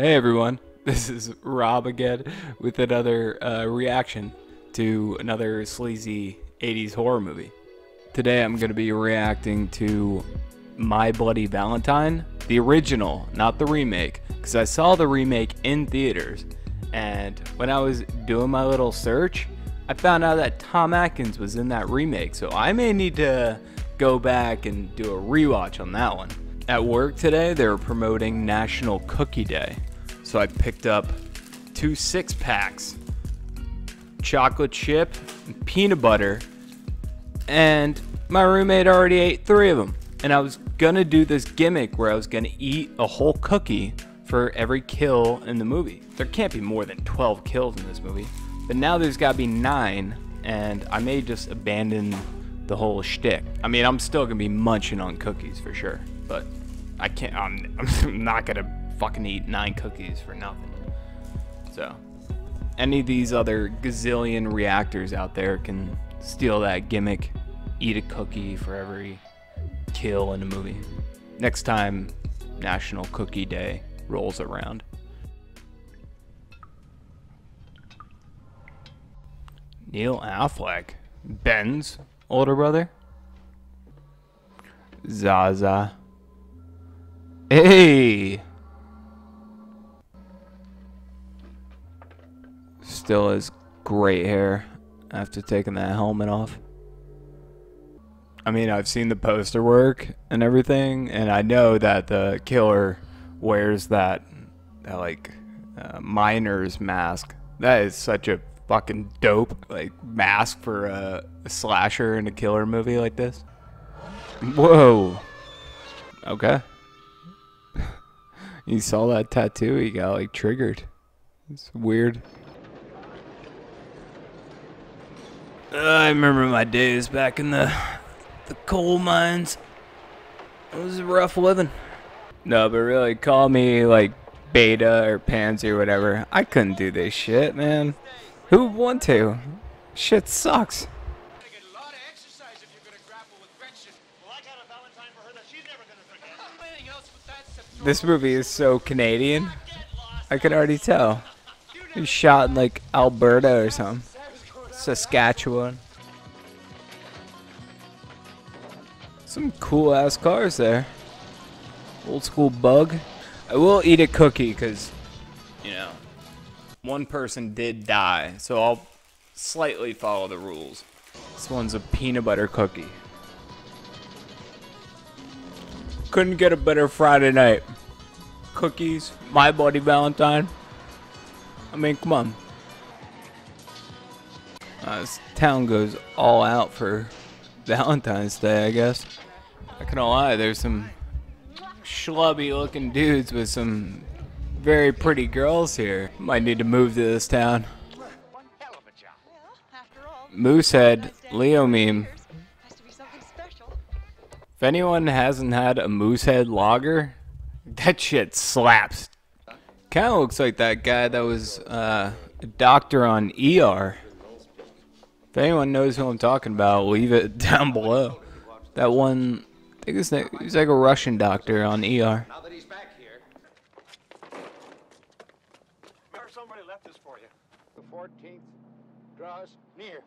Hey everyone, this is Rob again with another reaction to another sleazy 80s horror movie. Today I'm going to be reacting to My Bloody Valentine, the original, not the remake, because I saw the remake in theaters, and when I was doing my little search, I found out that Tom Atkins was in that remake, so I may need to go back and do a rewatch on that one. At work today, they were promoting National Cookie Day, so I picked up 2 six-packs, chocolate chip, and peanut butter, and my roommate already ate 3 of them. And I was gonna do this gimmick where I was gonna eat a whole cookie for every kill in the movie. There can't be more than 12 kills in this movie, but now there's gotta be 9, and I may just abandon the whole shtick. I mean, I'm still gonna be munching on cookies for sure, but I can't, I'm not gonna fucking eat 9 cookies for nothing. So, any of these other gazillion reactors out there can steal that gimmick, eat a cookie for every kill in a movie. Next time National Cookie Day rolls around. Neil Affleck, Ben's older brother? Zaza. Hey! Still has great hair after taking that helmet off. I mean, I've seen the poster work and everything, and I know that the killer wears that miner's mask. That is such a fucking dope, mask for a slasher and a killer movie like this. Whoa. Okay. You saw that tattoo, he got triggered. It's weird. I remember my days back in the coal mines. It was rough living. No, but really, call me beta or pansy or whatever. I couldn't do this shit, man. Who would want to? Shit sucks. This movie is so Canadian. I can already tell. It's shot in Alberta or something. Saskatchewan. Some cool ass cars there. Old school bug. I will eat a cookie because, you know, one person did die, so I'll slightly follow the rules. This one's a peanut butter cookie. Couldn't get a better Friday night. Cookies, My Bloody Valentine. I mean, come on. This town goes all out for Valentine's Day, I guess. I can't lie, there's some schlubby looking dudes with some very pretty girls here. Might need to move to this town. Moosehead, Leo meme. If anyone hasn't had a Moosehead lager, that shit slaps. Kinda looks like that guy that was a doctor on ER. If anyone knows who I'm talking about, leave it down below. That one, I think his name, he's a Russian doctor on ER. Somebody left this for you. The 14th draws near.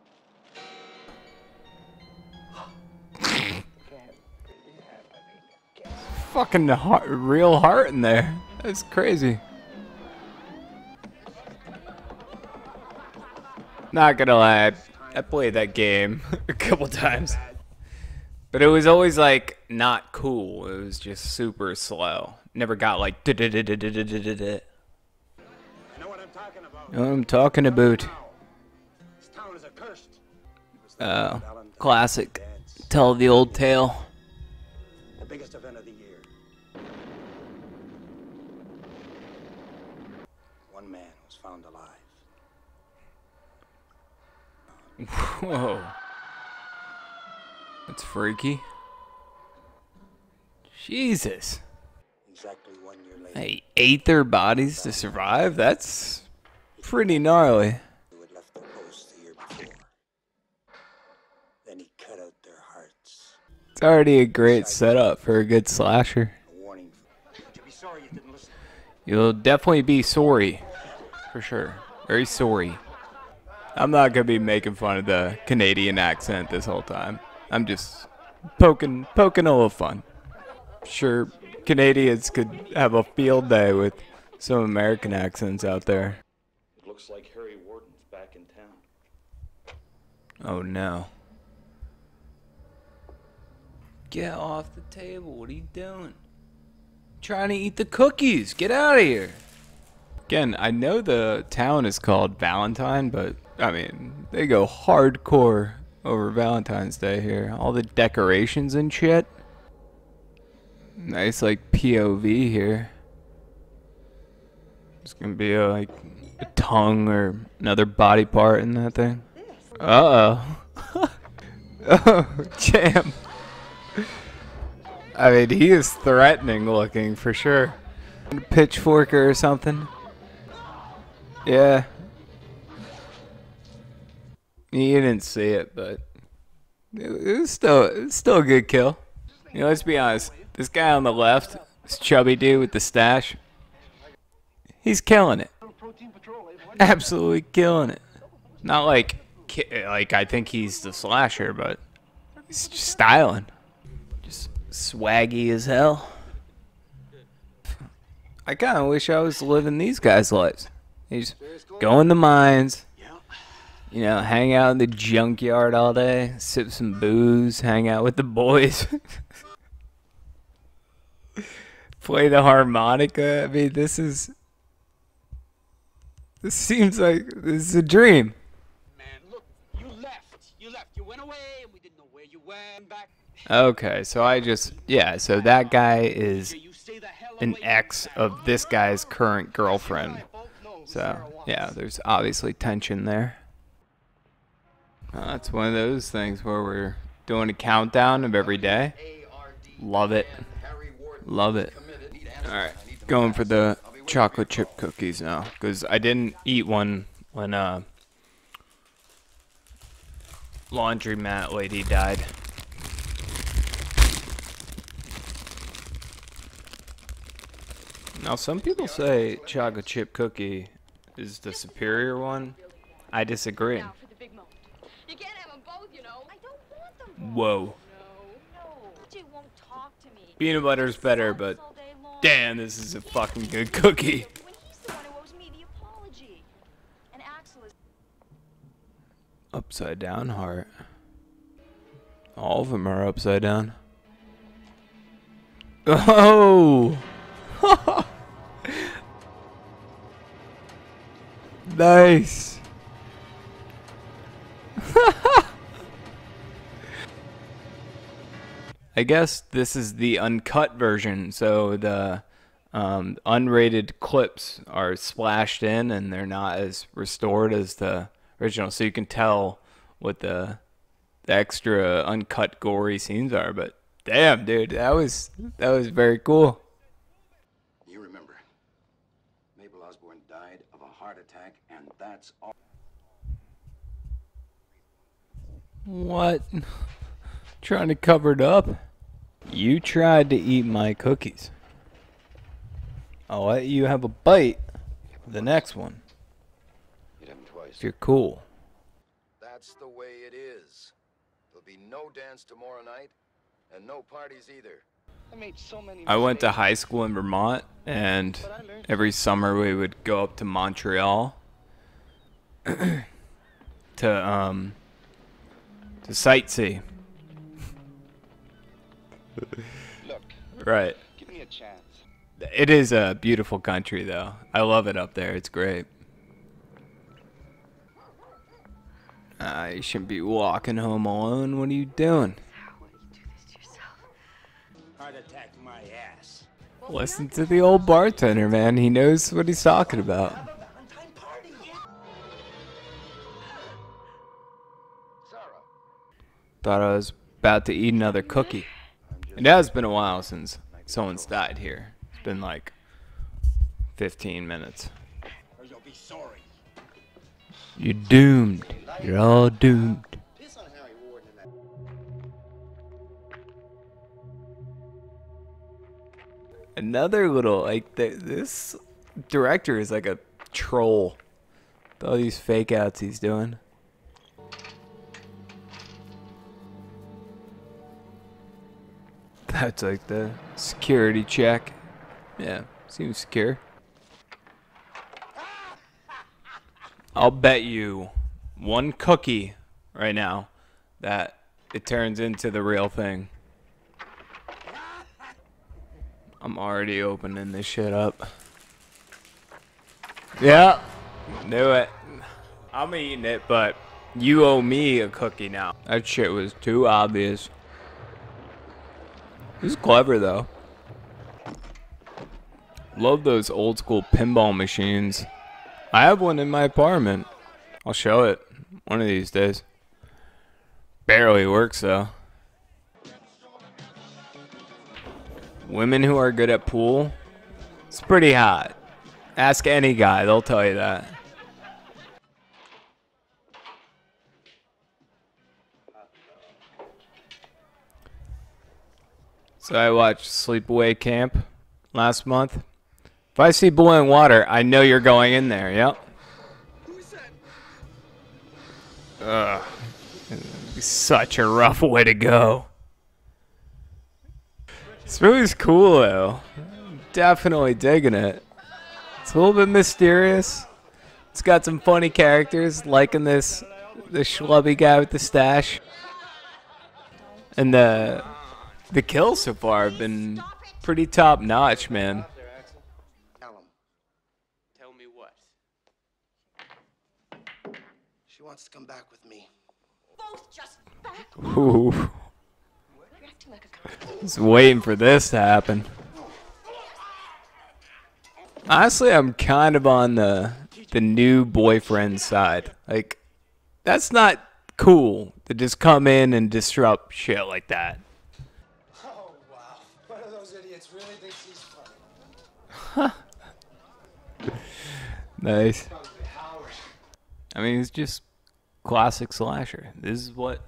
Fucking heart, real heart in there. That's crazy. Not gonna lie, I played that game a couple times, but it was always not cool. It was just super slow. Never got da-da-da-da-da-da-da-da. Know what I'm talking about. Classic. Tell the old tale. The biggest event of the year. One man was found alive. Whoa. That's freaky. Jesus. Exactly 1 year later. Hey, 8 their bodies to survive? That's pretty gnarly. It's already a great setup for a good slasher. You'll definitely be sorry. For sure. Very sorry. I'm not going to be making fun of the Canadian accent this whole time. I'm just poking a little fun. Sure, Canadians could have a field day with some American accents out there. It looks like Harry Warden's back in town. Oh no. Get off the table. What are you doing? I'm trying to eat the cookies. Get out of here. Again, I know the town is called Valentine, but I mean, they go hardcore over Valentine's Day here. All the decorations and shit. Nice, like, POV here. It's gonna be a, like, a tongue or another body part in that thing. Uh-oh. Oh, jam. I mean, he is threatening looking, for sure. Pitchforker or something. Yeah. You didn't see it, but it was still a good kill. You know, let's be honest. This guy on the left, this chubby dude with the stash, he's killing it. Absolutely killing it. Not like I think he's the slasher, but he's just styling, just swaggy as hell. I kind of wish I was living these guys' lives. He's going to mines. You know, hang out in the junkyard all day, sip some booze, hang out with the boys. Play the harmonica. I mean, this seems like this is a dream. Man, look, you left, you went away, and we didn't know where you went back. Okay, so so that guy is an ex of this guy's current girlfriend. So, yeah, there's obviously tension there. That's one of those things where we're doing a countdown of every day. Love it. Love it. Alright, going for the chocolate chip cookies now. Because I didn't eat one when laundromat lady died. Now, some people say chocolate chip cookie is the superior one. I disagree. Whoa. Peanut butter's better, but damn, this is a fucking good cookie. Upside down heart. All of them are upside down. Oh! Nice! I guess this is the uncut version, so the unrated clips are splashed in and they're not as restored as the original, so you can tell what the extra uncut gory scenes are. But damn, dude, that was very cool. You remember, Mabel Osborne died of a heart attack, and that's all. What? Trying to cover it up. You tried to eat my cookies. I'll let you have a bite of the next one. Hit him twice. If you're cool. That's the way it is. There'll be no dance tomorrow night and no parties either. I made so many. I went to high school in Vermont, and every summer we would go up to Montreal to sightsee. Look, right. Give me a chance. It is a beautiful country, though. I love it up there. It's great. You shouldn't be walking home alone. What are you doing? How would you do this to yourself? Heart attack my ass. Listen to the old bartender, man. He knows what he's talking about. Thought I was about to eat another cookie. It has been a while since someone's died here. It's been like 15 minutes. You're doomed. You're all doomed. Another little, like, this director is like a troll. With all these fake outs he's doing. That's like the security check. Yeah, seems secure. I'll bet you one cookie right now that it turns into the real thing. I'm already opening this shit up. Yeah, do it. I'm eating it, but you owe me a cookie now. That shit was too obvious. This is clever though. Love those old school pinball machines. I have one in my apartment. I'll show it one of these days. Barely works though. Women who are good at pool, it's pretty hot. Ask any guy, they'll tell you that. So I watched Sleep Away Camp last month. If I see boiling water, I know you're going in there, yep. Ugh. Such a rough way to go. This movie's cool though. I'm definitely digging it. It's a little bit mysterious. It's got some funny characters, liking this schlubby guy with the stash. And the kills so far have been pretty top notch, man. Tell me what. She wants to come back with me. Both just back. Ooh. Just waiting for this to happen. Honestly, I'm kind of on the new boyfriend side. Like, that's not cool to just come in and disrupt shit like that. Nice. I mean, it's just classic slasher. This is what,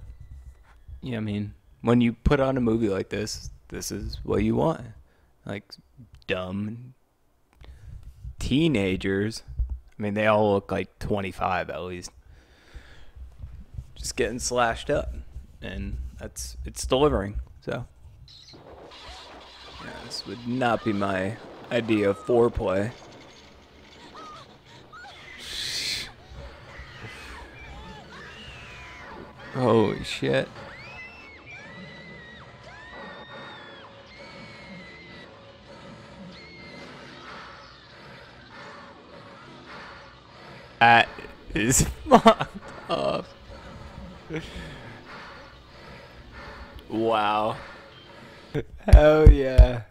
you know, I mean, when you put on a movie like this, this is what you want. Like, dumb teenagers. I mean, they all look like 25 at least. Just getting slashed up. And it's delivering, so. Yeah, this would not be my idea of foreplay. Holy shit. That is fucked up. Wow. Hell yeah.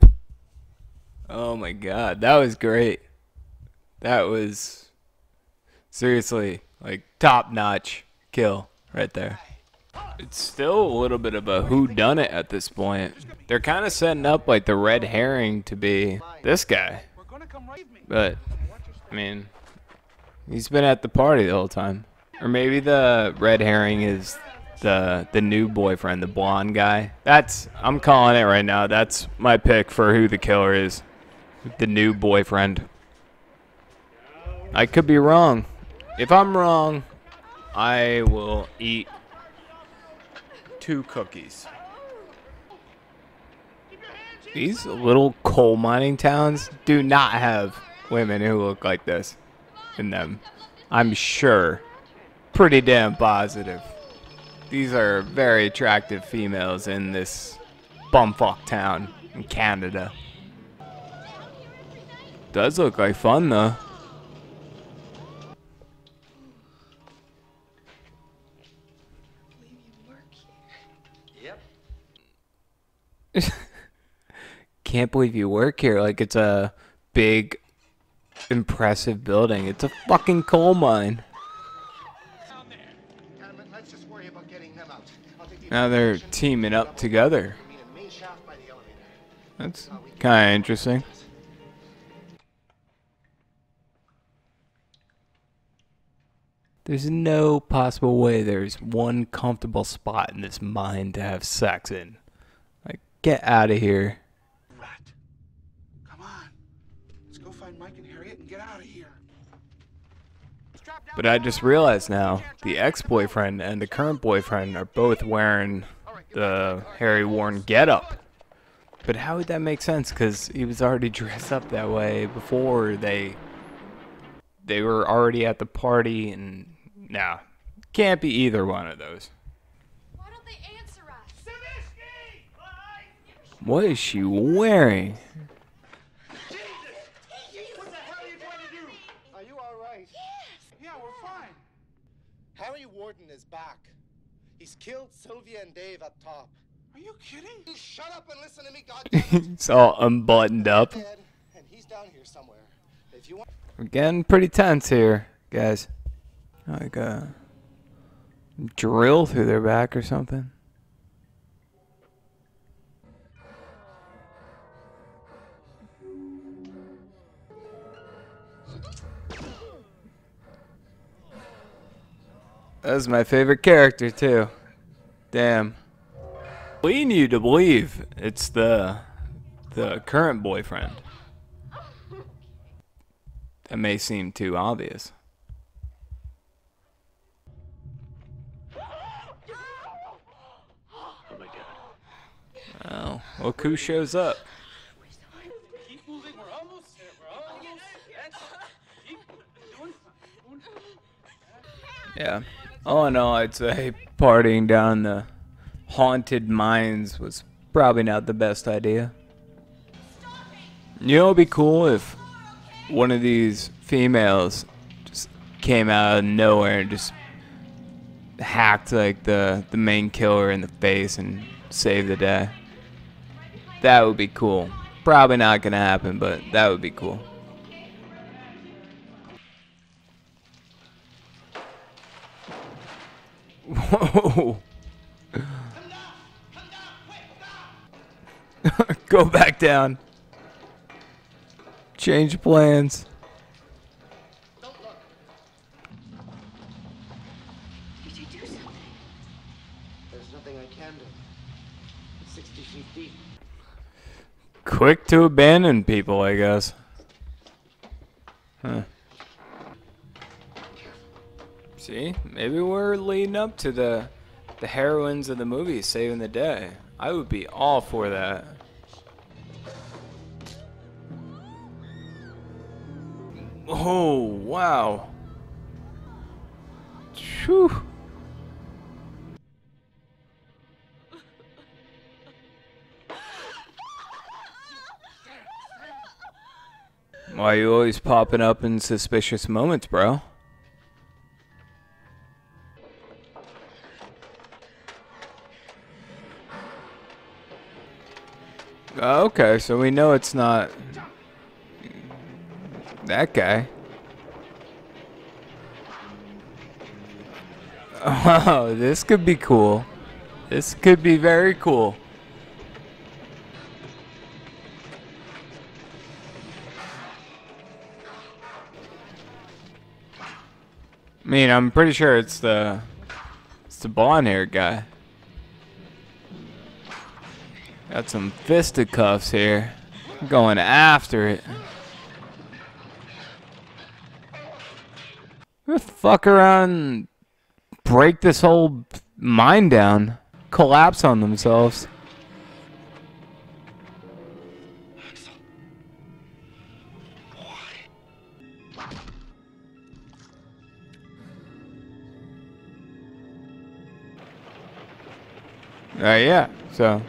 Oh my god, that was great. That was seriously like top-notch kill right there. It's still a little bit of a whodunit at this point. They're kind of setting up like the red herring to be this guy. But, I mean, he's been at the party the whole time. Or maybe the red herring is the new boyfriend, the blonde guy. That's, I'm calling it right now. That's my pick for who the killer is. The new boyfriend. I could be wrong. If I'm wrong, I will eat 2 cookies. These little coal mining towns do not have women who look like this in them. I'm sure. Pretty damn positive. These are very attractive females in this bumfuck town in Canada. Does look like fun though. Can't believe you work here. Like, it's a big, impressive building. It's a fucking coal mine. Now they're teaming up together. That's kind of interesting. There's no possible way there's one comfortable spot in this mine to have sex in. Get out of here. Rat. Come on. Let's go find Mike and Harriet. Get out of here. But I just realized now, the ex-boyfriend and the current boyfriend are both wearing the Harry Warden getup. But how would that make sense? Because he was already dressed up that way before they were already at the party, and nah, can't be either one of those. Why don't they answer us? What is she wearing? Harry Warden is back. He's killed Sylvia and Dave up top. Are you kidding? Shut up and listen to me, goddamn. It's all unbuttoned up. And he's down here somewhere. If you want. We're getting pretty tense here, guys. Like a drill through their back or something. That was my favorite character, too. Damn. Lean you to believe it's the current boyfriend. That may seem too obvious. Oh, look who shows up. Yeah. All in all, I'd say partying down the haunted mines was probably not the best idea. You know, it'd be cool if one of these females just came out of nowhere and just hacked like the main killer in the face and saved the day. That would be cool. Probably not gonna happen, but that would be cool. Whoa. Go back down. Change plans. Don't look. You should do something. There's nothing I can do. It's 60 feet deep. Quick to abandon people, I guess. Huh. See, maybe we're leading up to the heroines of the movie saving the day. I would be all for that. Oh, wow. Phew. Why are you always popping up in suspicious moments, bro? Okay, so we know it's not that guy. Oh, this could be cool. This could be very cool. I mean, I'm pretty sure it's the blonde-haired guy. Got some fisticuffs here. Going after it. Who the fuck around and break this whole mine down? Collapse on themselves. Yeah, so.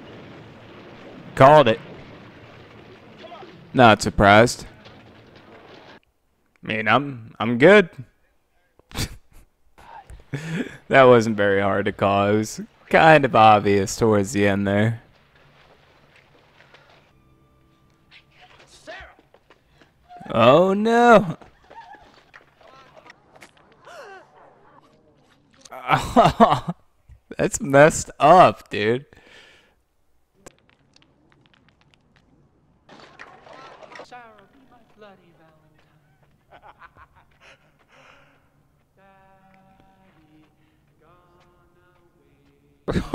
Called it. Not surprised. I mean, I'm good. That wasn't very hard to call. It was kind of obvious towards the end there. Oh no. That's messed up, dude.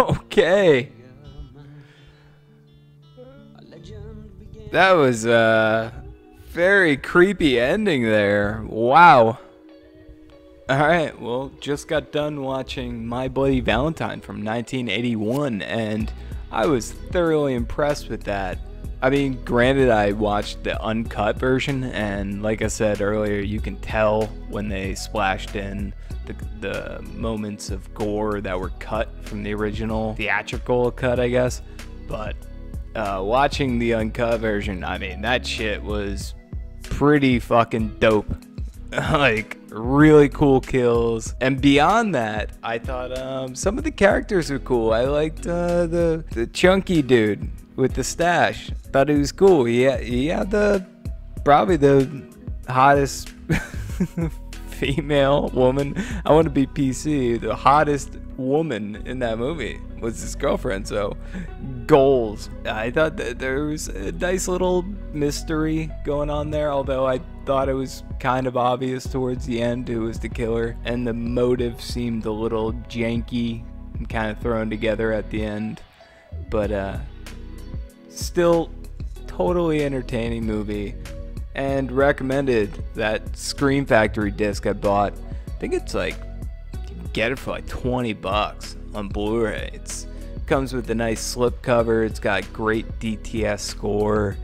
Okay. That was Very creepy ending there. Wow. Alright, well, just got done watching My Bloody Valentine from 1981, and I was thoroughly impressed with that. I mean, granted, I watched the uncut version, and like I said earlier, you can tell when they splashed in the moments of gore that were cut from the original theatrical cut, I guess. But watching the uncut version, I mean, that shit was pretty fucking dope. Like, really cool kills. And beyond that, I thought some of the characters were cool. I liked the chunky dude with the stash. Thought he was cool. He had probably the hottest female woman. I want to be PC. The hottest woman in that movie was his girlfriend, so goals. I thought that there was a nice little mystery going on there, although I thought it was kind of obvious towards the end who was the killer, and the motive seemed a little janky and kind of thrown together at the end. But still totally entertaining movie, and recommended that Scream Factory disc I bought. I think it's like, you can get it for like 20 bucks on Blu-ray. It comes with a nice slip cover. It's got great DTS score.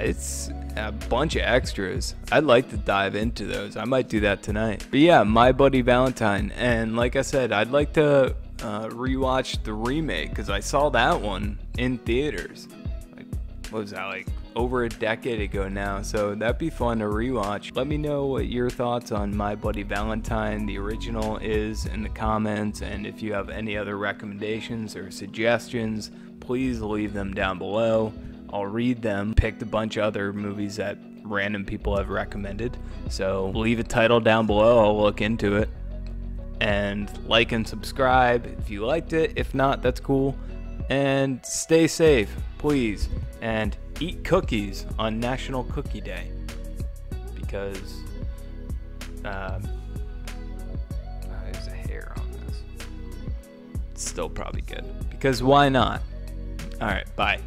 It's a bunch of extras. I'd like to dive into those. I might do that tonight. But yeah, My Bloody Valentine. And like I said, I'd like to rewatch the remake, because I saw that one in theaters. Like, what was that, like over a decade ago now? So that'd be fun to rewatch. Let me know what your thoughts on My Bloody Valentine, the original, is in the comments, and if you have any other recommendations or suggestions, please leave them down below. I'll read them. Picked a bunch of other movies that random people have recommended, so leave a title down below. I'll look into it. And like and subscribe if you liked it. If not, that's cool. And stay safe, please. And eat cookies on National Cookie Day, because there's a hair on this. It's still probably good, because why not? All right, bye.